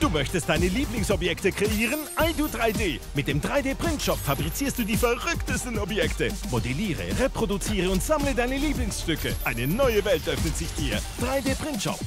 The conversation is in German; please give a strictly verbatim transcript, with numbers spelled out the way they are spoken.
Du möchtest deine Lieblingsobjekte kreieren? I Do drei D. Mit dem drei D Print Shop fabrizierst du die verrücktesten Objekte. Modelliere, reproduziere und sammle deine Lieblingsstücke. Eine neue Welt öffnet sich dir. drei D Print Shop.